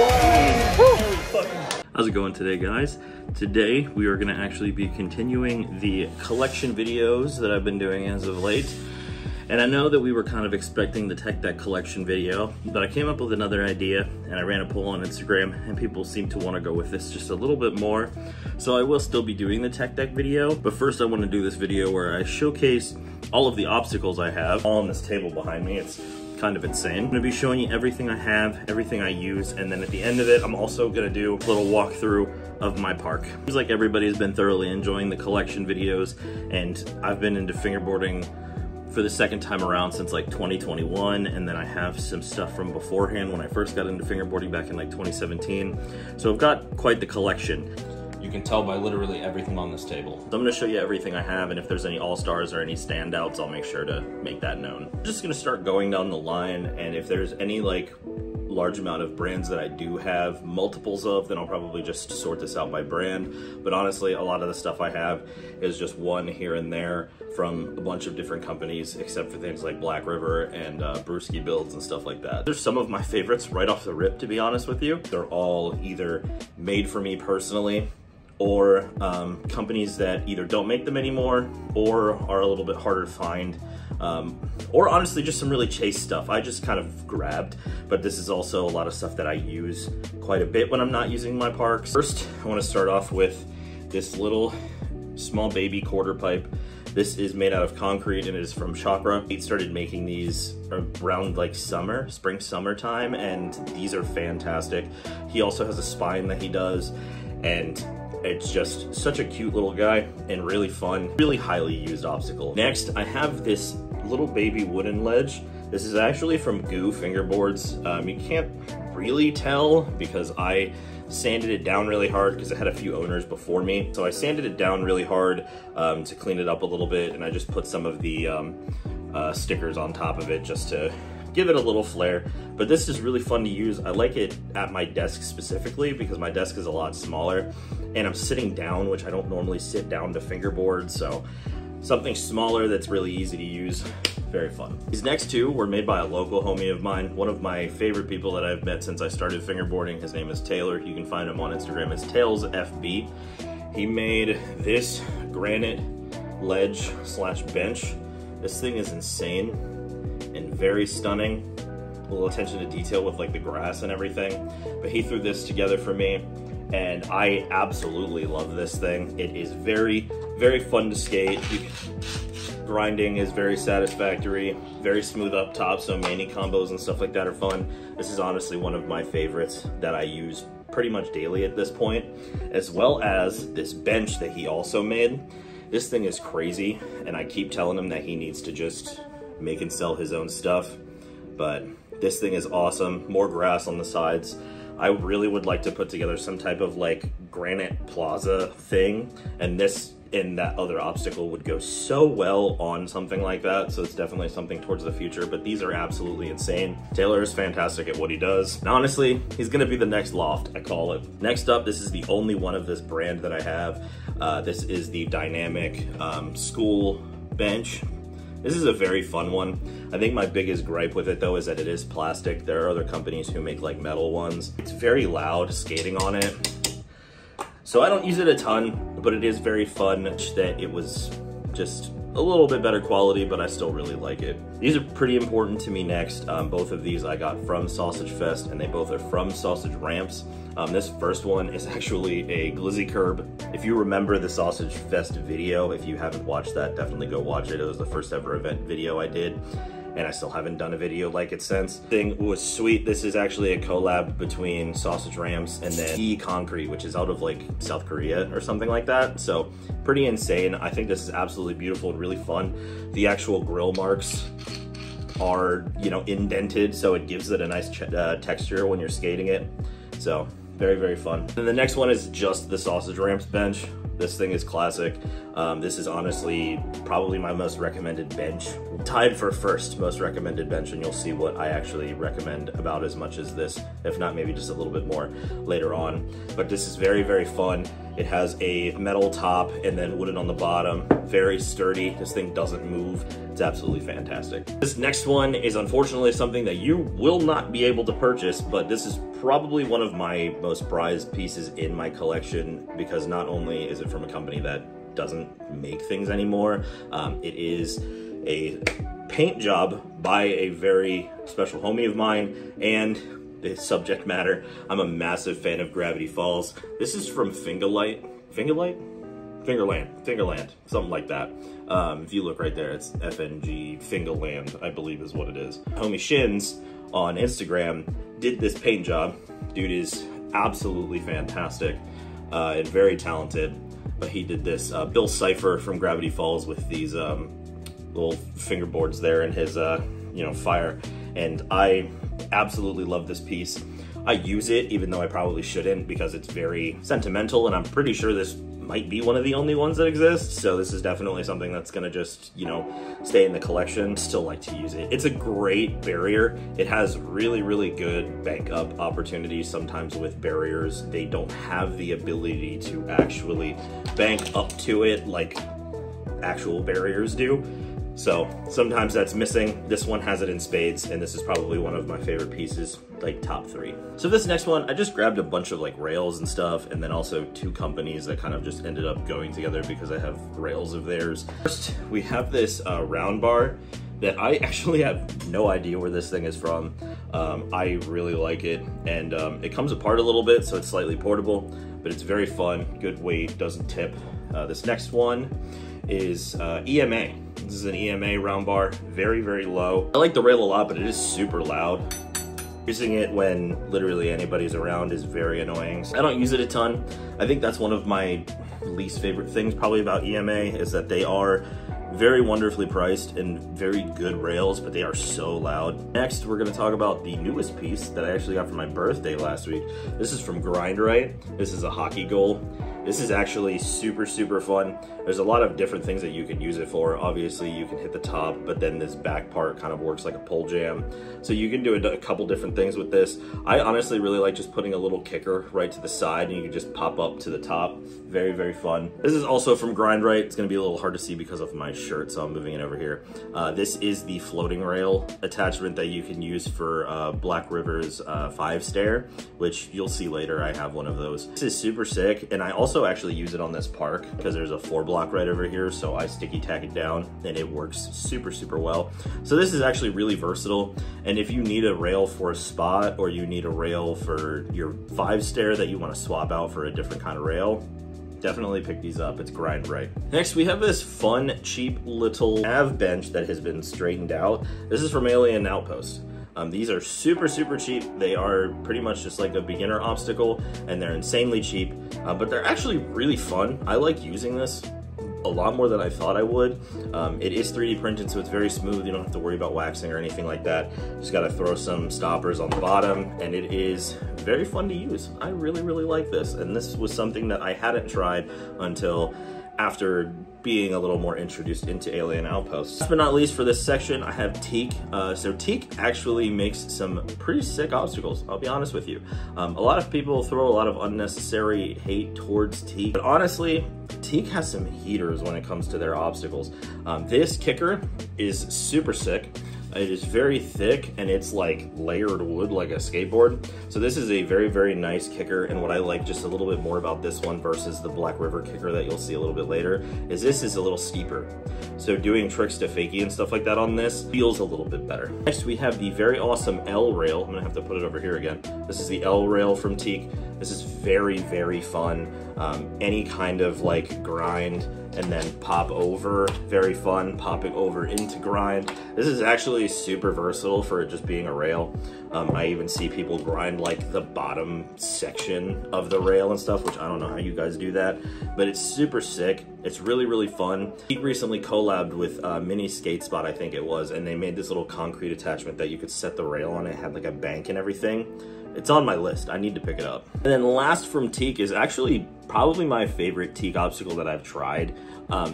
Whoa. How's it going today, guys? Today we are going to actually be continuing the collection videos that I've been doing as of late. And I know that we were kind of expecting the Tech Deck collection video, but I came up with another idea and I ran a poll on Instagram and people seem to want to go with this just a little bit more. So I will still be doing the Tech Deck video, but first I want to do this video where I showcase all of the obstacles I have all on this table behind me. It's kind of insane. I'm gonna be showing you everything I have, everything I use, and then at the end of it, I'm also gonna do a little walkthrough of my park. Seems like everybody's been thoroughly enjoying the collection videos, and I've been into fingerboarding for the second time around since like 2021, and then I have some stuff from beforehand when I first got into fingerboarding back in like 2017. So I've got quite the collection. You can tell by literally everything on this table. So I'm gonna show you everything I have, and if there's any all-stars or any standouts, I'll make sure to make that known. I'm just gonna start going down the line, and if there's any like large amount of brands that I do have multiples of, then I'll probably just sort this out by brand. But honestly, a lot of the stuff I have is just one here and there from a bunch of different companies, except for things like Black River and Brewski Builds and stuff like that. There's some of my favorites right off the rip, to be honest with you. They're all either made for me personally, or companies that either don't make them anymore or are a little bit harder to find, or honestly just some really chase stuff I just kind of grabbed. But this is also a lot of stuff that I use quite a bit when I'm not using my parks. First, I want to start off with this little small baby quarter pipe. This is made out of concrete and it is from Chakra. They started making these around like summer, spring, summertime, and these are fantastic. He also has a spine that he does, and it's just such a cute little guy and really fun, really highly used obstacle. Next, I have this little baby wooden ledge. This is actually from Goof Fingerboards. You can't really tell because I sanded it down really hard because it had a few owners before me. So I sanded it down really hard to clean it up a little bit, and I just put some of the stickers on top of it just to give it a little flair. But this is really fun to use. I like it at my desk specifically because my desk is a lot smaller and I'm sitting down, which I don't normally sit down to fingerboard. So something smaller that's really easy to use, very fun. These next two were made by a local homie of mine, one of my favorite people that I've met since I started fingerboarding. His name is Taylor. You can find him on Instagram as TailsFB. He made this granite ledge slash bench. This thing is insane and very stunning. A little attention to detail with like the grass and everything. But he threw this together for me and I absolutely love this thing. It is very, very fun to skate. Grinding is very satisfactory, very smooth up top, so many combos and stuff like that are fun. This is honestly one of my favorites that I use pretty much daily at this point, as well as this bench that he also made. This thing is crazy and I keep telling him that he needs to just make and sell his own stuff, but this thing is awesome. More grass on the sides. I really would like to put together some type of like granite plaza thing, and this and that other obstacle would go so well on something like that. So it's definitely something towards the future, but these are absolutely insane. Taylor is fantastic at what he does. And honestly, he's gonna be the next loft, I call it. Next up, this is the only one of this brand that I have. This is the Dynamic school bench. This is a very fun one. I think my biggest gripe with it though is that it is plastic. There are other companies who make like metal ones. It's very loud skating on it. So I don't use it a ton, but it is very fun that it was just a little bit better quality, but I still really like it. These are pretty important to me next. Both of these I got from Sausage Fest, and they both are from Sausage Ramps. This first one is actually a glizzy curb. If you remember the Sausage Fest video, if you haven't watched that, definitely go watch it. It was the first ever event video I did, and I still haven't done a video like it since. Thing was sweet. This is actually a collab between Sausage Ramps and then E-Concrete, which is out of like South Korea or something like that. So pretty insane. I think this is absolutely beautiful and really fun. The actual grill marks are, you know, indented, so it gives it a nice texture when you're skating it. So very, very fun. And the next one is just the Sausage Ramps bench. This thing is classic. This is honestly probably my most recommended bench. Tied for first most recommended bench, and you'll see what I actually recommend about as much as this, if not maybe just a little bit more later on. But this is very, very fun. It has a metal top and then wooden on the bottom. Very sturdy. This thing doesn't move. It's absolutely fantastic. This next one is unfortunately something that you will not be able to purchase, but this is probably one of my most prized pieces in my collection, because not only is it from a company that doesn't make things anymore, it is a paint job by a very special homie of mine, and the subject matter. I'm a massive fan of Gravity Falls. This is from Fingerland, something like that. If you look right there, it's FNG Fingerland, I believe is what it is. Homie Shins on Instagram did this paint job. Dude is absolutely fantastic and very talented. But he did this. Bill Cipher from Gravity Falls with these little fingerboards there in his you know, fire, and I absolutely love this piece. I use it even though I probably shouldn't, because it's very sentimental, and I'm pretty sure this might be one of the only ones that exists. So this is definitely something that's gonna just, you know, stay in the collection. Still like to use it. It's a great barrier. It has really, really good bank up opportunities. Sometimes with barriers, they don't have the ability to actually bank up to it like actual barriers do. So sometimes that's missing. This one has it in spades, and this is probably one of my favorite pieces, like top three. So this next one, I just grabbed a bunch of like rails and stuff, and then also two companies that kind of just ended up going together because I have rails of theirs. First, we have this round bar that I actually have no idea where this thing is from. I really like it, and it comes apart a little bit, so it's slightly portable, but it's very fun, good weight, doesn't tip. This next one is EMA. This is an EMA round bar, very, very low. I like the rail a lot, but it is super loud. Using it when literally anybody's around is very annoying. So I don't use it a ton. I think that's one of my least favorite things probably about EMA, is that they are very wonderfully priced and very good rails, but they are so loud. Next, we're gonna talk about the newest piece that I actually got for my birthday last week. This is from Grindrite. This is a hockey goal. This is actually super, super fun. There's a lot of different things that you can use it for. Obviously, you can hit the top, but then this back part kind of works like a pole jam. So you can do a couple different things with this. I honestly really like just putting a little kicker right to the side, and you can just pop up to the top. Very, very fun. This is also from Grindrite. It's gonna be a little hard to see because of my shirt, so I'm moving it over here. This is the floating rail attachment that you can use for Black River's 5-stair, which you'll see later. I have one of those. This is super sick, and I also actually use it on this park because there's a 4 block right over here, so I sticky tack it down and it works super, super well. So this is actually really versatile, and if you need a rail for a spot, or you need a rail for your 5-stair that you want to swap out for a different kind of rail, definitely pick these up. It's Grindrite. Next, we have this fun, cheap little nav bench that has been straightened out. This is from Alien Outpost. These are super, super cheap. They are pretty much just like a beginner obstacle, and they're insanely cheap, but they're actually really fun. I like using this a lot more than I thought I would. It is 3D printed, so it's very smooth. You don't have to worry about waxing or anything like that. Just gotta throw some stoppers on the bottom, and it is very fun to use. I really, really like this, and this was something that I hadn't tried until after being a little more introduced into Alien Outpost. Last but not least for this section, I have Teak. So Teak actually makes some pretty sick obstacles, I'll be honest with you. A lot of people throw a lot of unnecessary hate towards Teak, but honestly, Teak has some heaters when it comes to their obstacles. This kicker is super sick. It is very thick, and it's like layered wood like a skateboard. So this is a very, very nice kicker, and what I like just a little bit more about this one versus the Black River kicker that you'll see a little bit later is this is a little steeper. So doing tricks to fakie and stuff like that on this feels a little bit better. Next, we have the very awesome L rail. I'm gonna have to put it over here again. This is the L rail from Teak. This is very, very fun. Any kind of like grind and then pop over, very fun. Popping over into grind. This is actually super versatile for it just being a rail. I even see people grind like the bottom section of the rail and stuff, which I don't know how you guys do that, but it's super sick. It's really, really fun. He recently collabed with Mini Skate Spot, I think it was, and they made this little concrete attachment that you could set the rail on. It had like a bank and everything. It's on my list. I need to pick it up. And then last from Teak is actually probably my favorite Teak obstacle that I've tried.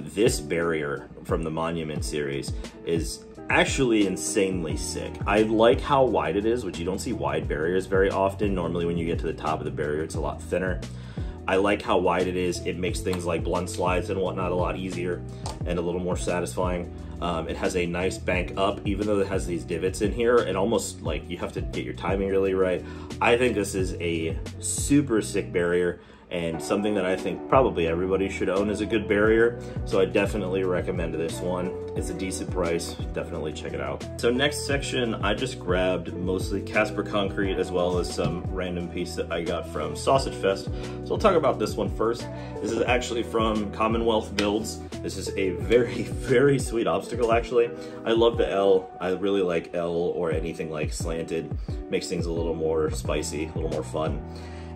This barrier from the Monument series is actually insanely sick. I like how wide it is, which you don't see wide barriers very often. Normally when you get to the top of the barrier, it's a lot thinner. I like how wide it is. It makes things like blunt slides and whatnot a lot easier and a little more satisfying. It has a nice bank up, even though it has these divots in here. It almost, like, you have to get your timing really right. I think this is a super sick barrier and something that I think probably everybody should own as a good barrier. So I definitely recommend this one. It's a decent price, definitely check it out. So next section, I just grabbed mostly Casper concrete as well as some random piece that I got from Sausage Fest. So I'll talk about this one first. This is actually from Commonwealth Builds. This is a very, very sweet obstacle actually. I love the L. I really like L or anything like slanted. Makes things a little more spicy, a little more fun.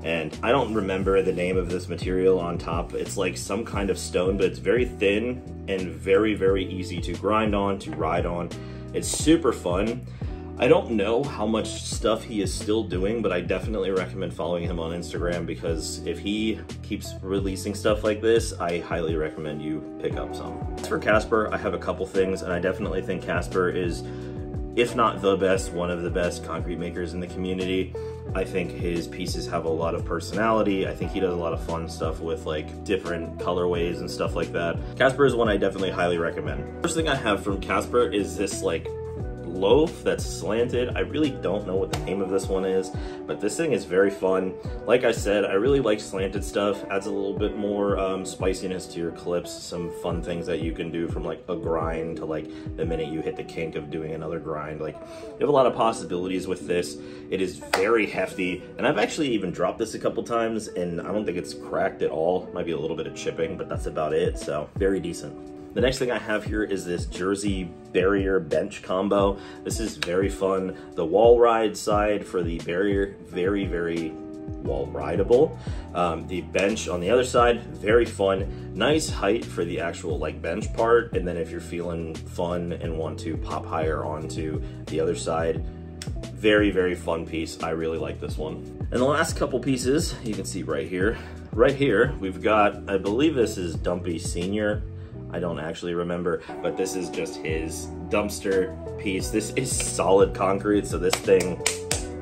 And I don't remember the name of this material on top. It's like some kind of stone, but it's very thin and very, very easy to grind on, to ride on. It's super fun. I don't know how much stuff he is still doing, but I definitely recommend following him on Instagram because if he keeps releasing stuff like this, I highly recommend you pick up some. As for Casper, I have a couple things, and I definitely think Casper is, if not the best, one of the best concrete makers in the community. I think his pieces have a lot of personality. I think he does a lot of fun stuff with like different colorways and stuff like that. Casper is one I definitely highly recommend. First thing I have from Casper is this like loaf that's slanted. I really don't know what the name of this one is, but this thing is very fun. Like I said, I really like slanted stuff. Adds a little bit more spiciness to your clips, some fun things that you can do from like a grind to like the minute you hit the kink of doing another grind. Like you have a lot of possibilities with this. It is very hefty, and I've actually even dropped this a couple times and I don't think it's cracked at all. Might be a little bit of chipping, but that's about it, so very decent. The next thing I have here is this Jersey barrier bench combo. This is very fun. The wall ride side for the barrier, very, very wall rideable. The bench on the other side, very fun. Nice height for the actual like bench part. And then if you're feeling fun and want to pop higher onto the other side, very, very fun piece. I really like this one. And the last couple pieces you can see right here. Right here, we've got, I believe this is Dumpy Senior. I don't actually remember, but this is just his dumpster piece. This is solid concrete, so this thing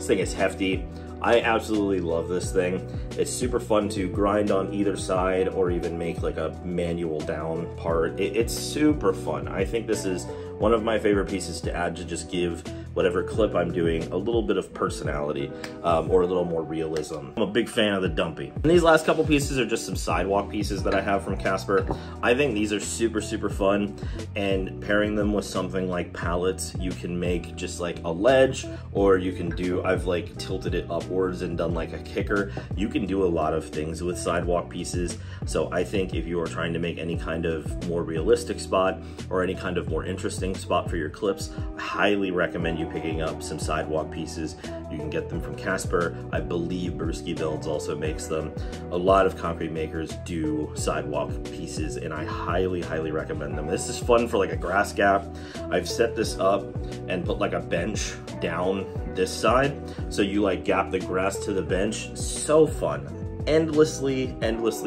is hefty. I absolutely love this thing. It's super fun to grind on either side or even make like a manual down part. It's super fun. I think this is one of my favorite pieces to add to just give whatever clip I'm doing a little bit of personality or a little more realism. I'm a big fan of the dumpy. And these last couple pieces are just some sidewalk pieces that I have from Casper. I think these are super, super fun, and pairing them with something like pallets, you can make just like a ledge, or you can do, I've like tilted it upwards and done like a kicker. You can do a lot of things with sidewalk pieces. So I think if you are trying to make any kind of more realistic spot or any kind of more interesting spot for your clips, I highly recommend you picking up some sidewalk pieces. You can get them from Casper. I believe Brewski Builds also makes them. A lot of concrete makers do sidewalk pieces, and I highly, highly recommend them. This is fun for like a grass gap. I've set this up and put like a bench down this side, so you like gap the grass to the bench. So fun. Endlessly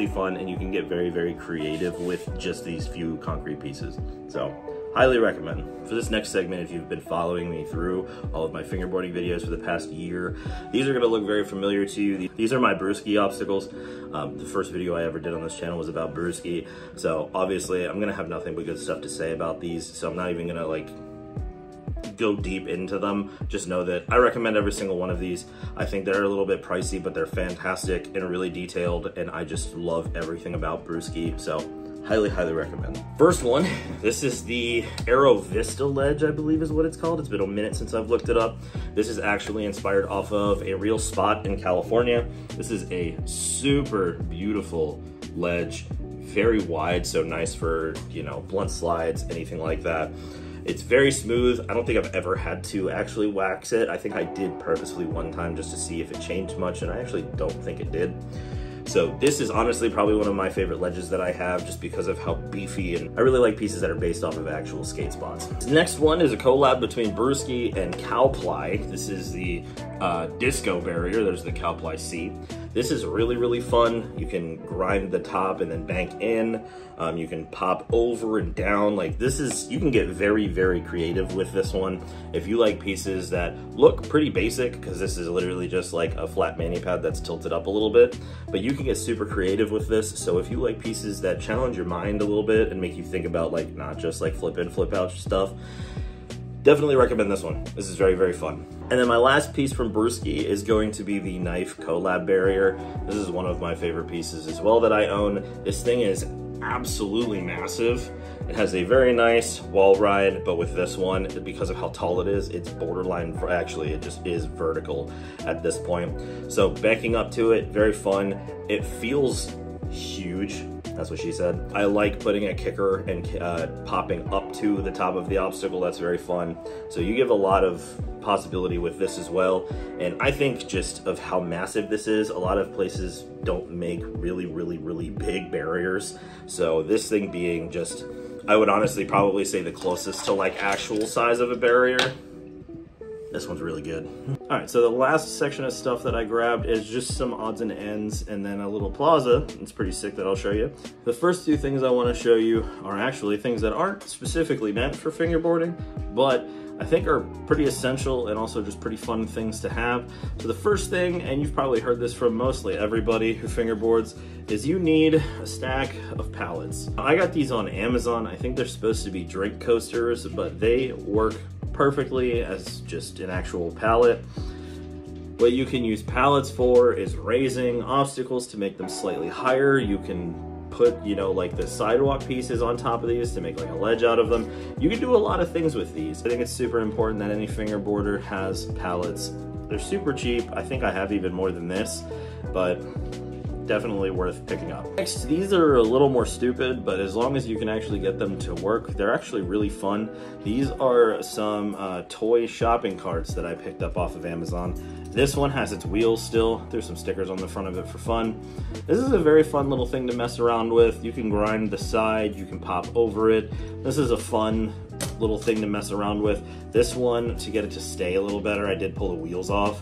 fun, and you can get very, very creative with just these few concrete pieces. So highly recommend. For this next segment, if you've been following me through all of my fingerboarding videos for the past year, these are going to look very familiar to you. These are my Brewski obstacles. The first video I ever did on this channel was about Brewski, so obviously I'm going to have nothing but good stuff to say about these, so I'm not even going to like go deep into them. Just know that I recommend every single one of these. I think they're a little bit pricey, but they're fantastic and really detailed, and I just love everything about Brewski, so highly, highly recommend. First one, this is the Aero Vista Ledge, I believe is what it's called. It's been a minute since I've looked it up. This is actually inspired off of a real spot in California. This is a super beautiful ledge, very wide, so nice for, you know, blunt slides, anything like that. It's very smooth. I don't think I've ever had to actually wax it. I think I did purposefully one time just to see if it changed much, and I actually don't think it did. So this is honestly probably one of my favorite ledges that I have, just because of how beefy, and I really like pieces that are based off of actual skate spots. This next one is a collab between Brewski and Calply. This is the disco barrier. There's the Calply seat. This is really, really fun. You can grind the top and then bank in. You can pop over and down. Like this is, you can get very, very creative with this one. If you like pieces that look pretty basic, because this is literally just like a flat mani pad that's tilted up a little bit, but you can get super creative with this. So if you like pieces that challenge your mind a little bit and make you think about like not just like flip in, flip out stuff, definitely recommend this one. This is very, very fun. And then my last piece from Brewski is going to be the knife collab barrier. This is one of my favorite pieces as well that I own. This thing is absolutely massive. It has a very nice wall ride, but with this one, because of how tall it is, it's borderline, actually it just is vertical at this point. So backing up to it, very fun. It feels huge. That's what she said. I like putting a kicker and popping up to the top of the obstacle. That's very fun. So you give a lot of possibility with this as well. And I think just of how massive this is, a lot of places don't make really, really, really big barriers. So this thing being just, I would honestly probably say the closest to like actual size of a barrier. This one's really good. All right, so the last section of stuff that I grabbed is just some odds and ends and then a little plaza. It's pretty sick that I'll show you. The first two things I wanna show you are actually things that aren't specifically meant for fingerboarding, but I think are pretty essential and also just pretty fun things to have. So the first thing, and you've probably heard this from mostly everybody who fingerboards, is you need a stack of pallets. I got these on Amazon. I think they're supposed to be drink coasters, but they work perfectly as just an actual pallet. What you can use pallets for is raising obstacles to make them slightly higher. You can put, you know, like the sidewalk pieces on top of these to make like a ledge out of them. You can do a lot of things with these. I think it's super important that any fingerboarder has pallets. They're super cheap. I think I have even more than this, but definitely worth picking up. Next, these are a little more stupid, but as long as you can actually get them to work, they're actually really fun. These are some toy shopping carts that I picked up off of Amazon. This one has its wheels still. There's some stickers on the front of it for fun. This is a very fun little thing to mess around with. You can grind the side, you can pop over it. This is a fun little thing to mess around with. This one, to get it to stay a little better, I did pull the wheels off.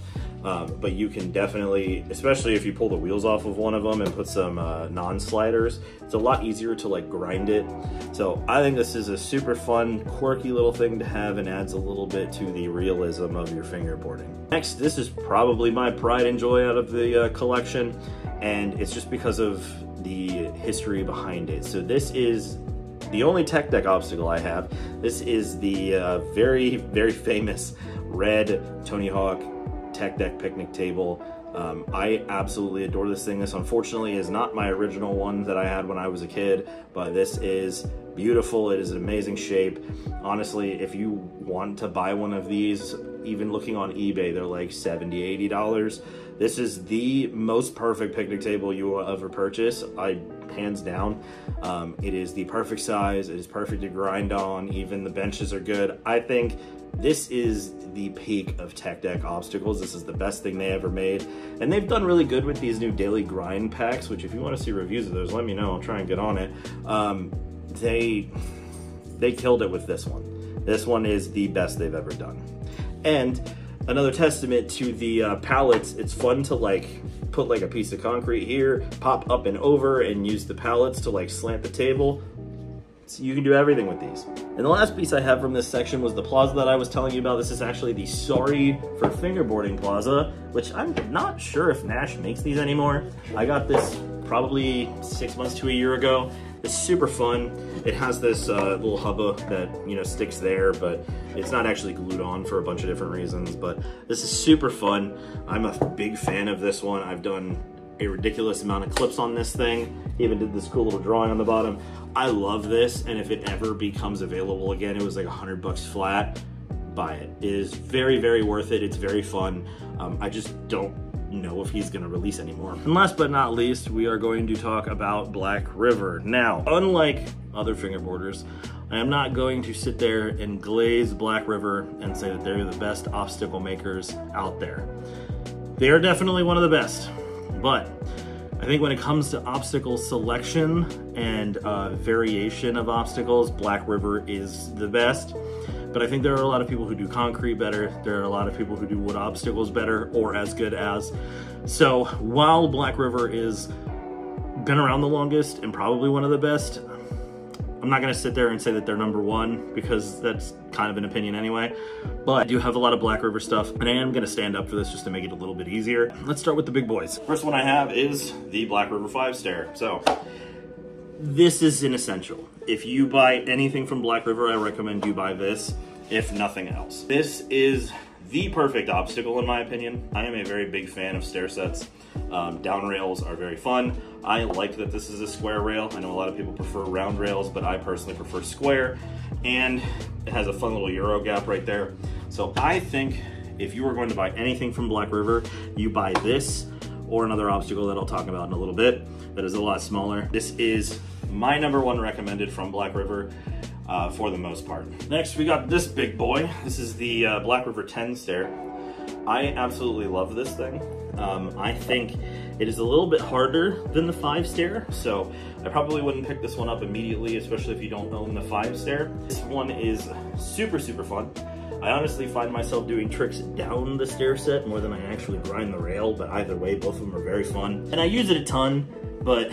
But you can definitely, especially if you pull the wheels off of one of them and put some non-sliders, it's a lot easier to like grind it. So I think this is a super fun, quirky little thing to have and adds a little bit to the realism of your fingerboarding. Next, this is probably my pride and joy out of the collection, and it's just because of the history behind it. So this is the only Tech Deck obstacle I have. This is the very, very famous red Tony Hawk Tech Deck picnic table. I absolutely adore this thing. This unfortunately is not my original one that I had when I was a kid, but this is beautiful. It is an amazing shape. Honestly, if you want to buy one of these, even looking on eBay, they're like $70, $80. This is the most perfect picnic table you will ever purchase. Hands down. It is the perfect size. It is perfect to grind on. Even the benches are good. I think this is the peak of Tech Deck obstacles. This is the best thing they ever made. And they've done really good with these new daily grind packs, which if you want to see reviews of those, let me know. I'll try and get on it. They killed it with this one. This one is the best they've ever done. And another testament to the pallets, it's fun to like put like a piece of concrete here, pop up and over and use the pallets to like slant the table. So you can do everything with these. And the last piece I have from this section was the plaza that I was telling you about. This is actually the Sorry for Fingerboarding plaza, which I'm not sure if Nash makes these anymore. I got this probably 6 months to a year ago. It's super fun. It has this little hubba that, you know, sticks there, but it's not actually glued on for a bunch of different reasons, but this is super fun. I'm a big fan of this one. I've done a ridiculous amount of clips on this thing. Even did this cool little drawing on the bottom. I love this, and if it ever becomes available again, it was like $100 flat, buy it. It is very, very worth it. It's very fun. I just don't know if he's gonna release anymore. And last but not least, we are going to talk about Black River. Now, unlike other fingerboarders, I am not going to sit there and glaze Black River and say that they're the best obstacle makers out there. They are definitely one of the best, but I think when it comes to obstacle selection and variation of obstacles, Black River is the best. But I think there are a lot of people who do concrete better. There are a lot of people who do wood obstacles better or as good as. So while Black River is been around the longest and probably one of the best, I'm not gonna sit there and say that they're number one because that's kind of an opinion anyway, but I do have a lot of Black River stuff and I am gonna stand up for this just to make it a little bit easier. Let's start with the big boys. First one I have is the Black River 5-stair. So this is an essential. If you buy anything from Black River, I recommend you buy this, if nothing else. This is the perfect obstacle in my opinion. I am a very big fan of stair sets. Down rails are very fun. I like that this is a square rail. I know a lot of people prefer round rails, but I personally prefer square, and it has a fun little Euro gap right there. So I think if you were going to buy anything from Black River, you buy this or another obstacle that I'll talk about in a little bit that is a lot smaller. This is my number one recommended from Black River. For the most part. Next, we got this big boy. This is the Black River 10 stair. I absolutely love this thing. I think it is a little bit harder than the 5 stair, so I probably wouldn't pick this one up immediately, especially if you don't own the 5 stair. This one is super, super fun. I honestly find myself doing tricks down the stair set more than I actually grind the rail, but either way, both of them are very fun. And I use it a ton, but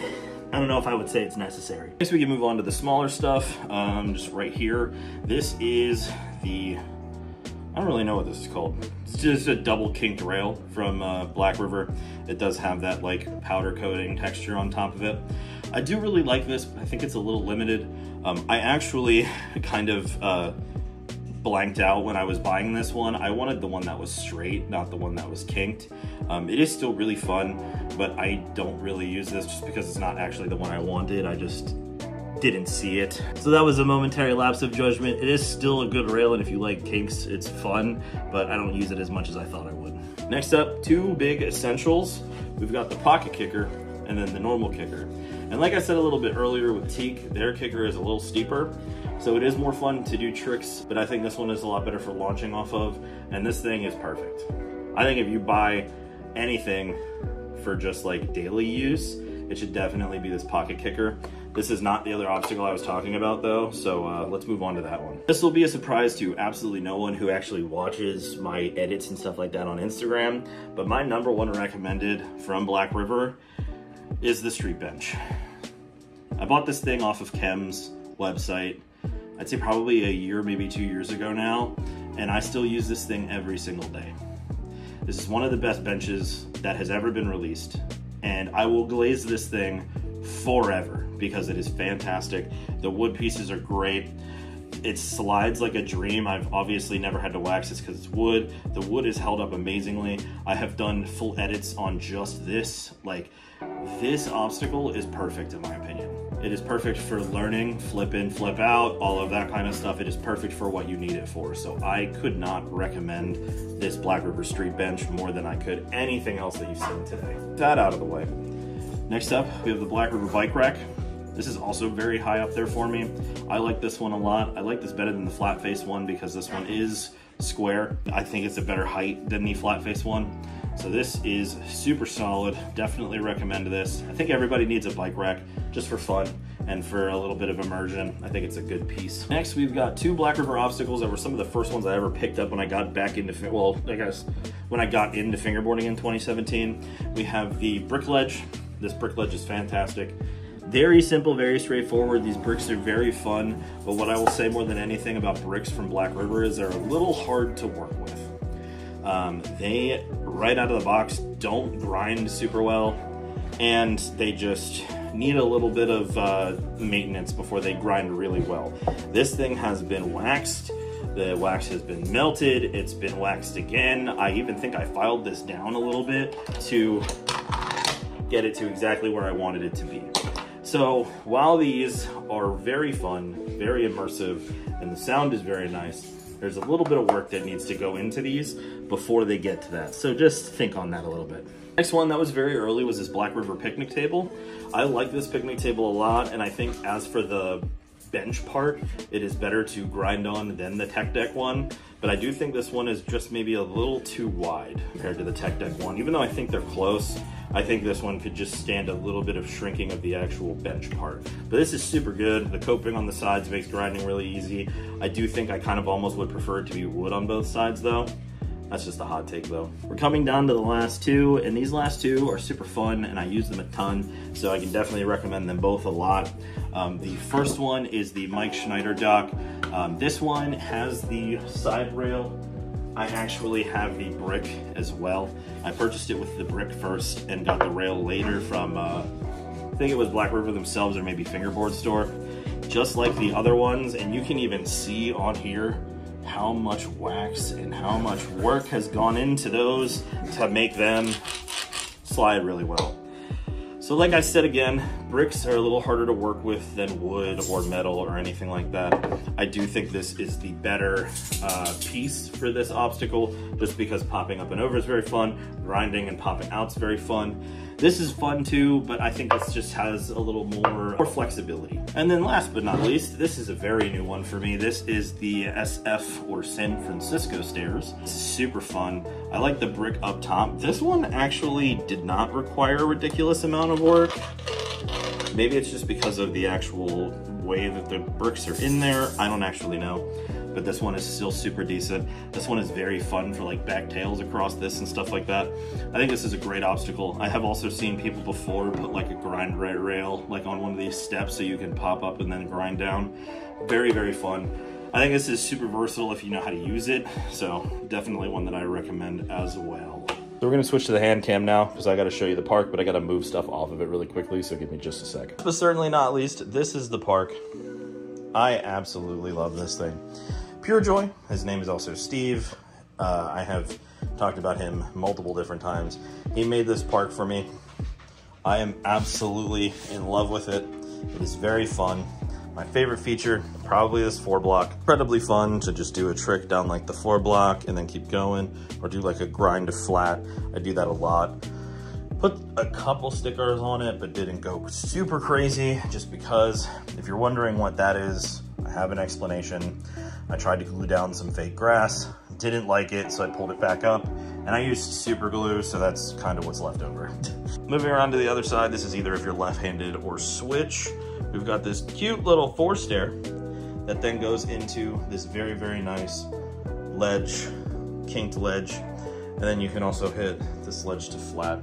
I don't know if I would say it's necessary. I guess we can move on to the smaller stuff, just right here. This is the, I don't really know what this is called. It's just a double kinked rail from Black River. It does have that like powder coating texture on top of it. I do really like this, but I think it's a little limited. I actually kind of blanked out when I was buying this one. I wanted the one that was straight, not the one that was kinked. It is still really fun, but I don't really use this just because it's not actually the one I wanted. I just didn't see it. So that was a momentary lapse of judgment. It is still a good rail, and if you like kinks, it's fun, but I don't use it as much as I thought I would. Next up, two big essentials. We've got the pocket kicker and then the normal kicker. And like I said a little bit earlier with Teak, their kicker is a little steeper, so it is more fun to do tricks, but I think this one is a lot better for launching off of, and this thing is perfect. I think if you buy anything for just like daily use, it should definitely be this pocket kicker. This is not the other obstacle I was talking about though, so let's move on to that one. This will be a surprise to absolutely no one who actually watches my edits and stuff like that on Instagram, but my number one recommended from Black River is the street bench. I bought this thing off of Kem's website, I'd say probably a year, maybe 2 years ago now, and I still use this thing every single day. This is one of the best benches that has ever been released, and I will glaze this thing forever because it is fantastic. The wood pieces are great. It slides like a dream. I've obviously never had to wax this because it's wood. The wood is held up amazingly. I have done full edits on just this. Like, this obstacle is perfect in my opinion. It is perfect for learning, flip in, flip out, all of that kind of stuff. It is perfect for what you need it for. So I could not recommend this Black River Street Bench more than I could anything else that you've seen today. That out of the way. Next up, we have the Black River Bike Rack. This is also very high up there for me. I like this one a lot. I like this better than the flat face one because this one is square. I think it's a better height than the flat face one. So this is super solid. Definitely recommend this. I think everybody needs a bike rack just for fun and for a little bit of immersion. I think it's a good piece. Next, we've got two Black River obstacles that were some of the first ones I ever picked up when I got back into, well, I guess when I got into fingerboarding in 2017. We have the brick ledge. This brick ledge is fantastic. Very simple, very straightforward. These bricks are very fun, but what I will say more than anything about bricks from Black River is they're a little hard to work with. They, right out of the box, don't grind super well, and they just need a little bit of maintenance before they grind really well. This thing has been waxed. The wax has been melted. It's been waxed again. I even think I filed this down a little bit to get it to exactly where I wanted it to be. So while these are very fun, very immersive, and the sound is very nice, there's a little bit of work that needs to go into these before they get to that. So just think on that a little bit. Next one that was very early was this Black River picnic table. I like this picnic table a lot, and I think as for the bench part, it is better to grind on than the Tech Deck one. But I do think this one is just maybe a little too wide compared to the Tech Deck one, even though I think they're close. I think this one could just stand a little bit of shrinking of the actual bench part. But this is super good. The coping on the sides makes grinding really easy. I do think I kind of almost would prefer it to be wood on both sides though. That's just a hot take though. We're coming down to the last two, and these last two are super fun and I use them a ton, so I can definitely recommend them both a lot. The first one is the Mike Schneider dock. This one has the side rail. I actually have the brick as well. I purchased it with the brick first and got the rail later from, I think it was Black River themselves or maybe Fingerboard Store. Just like the other ones, and you can even see on here how much wax and how much work has gone into those to make them slide really well. So like I said again, bricks are a little harder to work with than wood or metal or anything like that. I do think this is the better piece for this obstacle, just because popping up and over is very fun, grinding and popping out is very fun. This is fun too, but I think this just has a little more flexibility. And then last but not least, this is a very new one for me. This is the SF or San Francisco stairs. It's super fun. I like the brick up top. This one actually did not require a ridiculous amount of work. Maybe it's just because of the actual way that the bricks are in there. I don't actually know, but this one is still super decent. This one is very fun for like back tails across this and stuff like that. I think this is a great obstacle. I have also seen people before put like a Grindrite rail like on one of these steps so you can pop up and then grind down. Very, very fun. I think this is super versatile if you know how to use it. So definitely one that I recommend as well. So we're gonna switch to the hand cam now because I gotta show you the park, but I gotta move stuff off of it really quickly, so give me just a sec. But certainly not least, this is the park. I absolutely love this thing. Pure Joy, his name is also Steve. I have talked about him multiple different times. He made this park for me. I am absolutely in love with it. It is very fun. My favorite feature probably is 4-block. Incredibly fun to just do a trick down like the 4-block and then keep going, or do like a grind to flat. I do that a lot. Put a couple stickers on it, but didn't go super crazy just because, if you're wondering what that is, I have an explanation. I tried to glue down some fake grass, didn't like it, so I pulled it back up, and I used super glue, so that's kind of what's left over. Moving around to the other side, this is either if you're left-handed or switch. We've got this cute little 4-stair that then goes into this very, very nice ledge, kinked ledge. And then you can also hit this ledge to flat.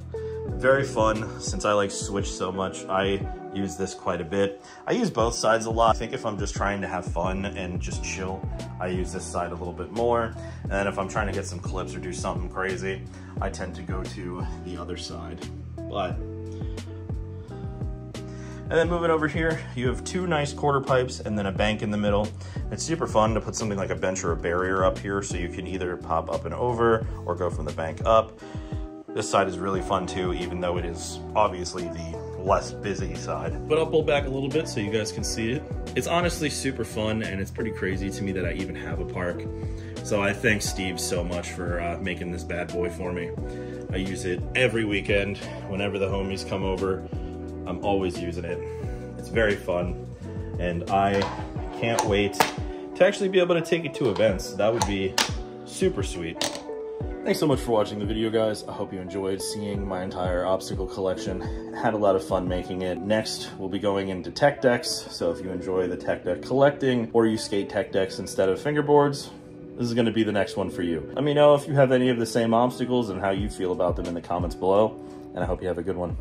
Very fun. Since I like switch so much, I use this quite a bit. I use both sides a lot. I think if I'm just trying to have fun and just chill, I use this side a little bit more. And then if I'm trying to get some clips or do something crazy, I tend to go to the other side. But and then moving over here, you have two nice quarter pipes and then a bank in the middle. It's super fun to put something like a bench or a barrier up here, so you can either pop up and over or go from the bank up. This side is really fun too, even though it is obviously the less busy side. But I'll pull back a little bit so you guys can see it. It's honestly super fun, and it's pretty crazy to me that I even have a park. So I thank Steve so much for making this bad boy for me. I use it every weekend whenever the homies come over. I'm always using it. It's very fun, and I can't wait to actually be able to take it to events. That would be super sweet. Thanks so much for watching the video, guys. I hope you enjoyed seeing my entire obstacle collection. Had a lot of fun making it. Next, we'll be going into Tech Decks, so if you enjoy the Tech Deck collecting, or you skate Tech Decks instead of fingerboards, this is going to be the next one for you. Let me know if you have any of the same obstacles and how you feel about them in the comments below, and I hope you have a good one.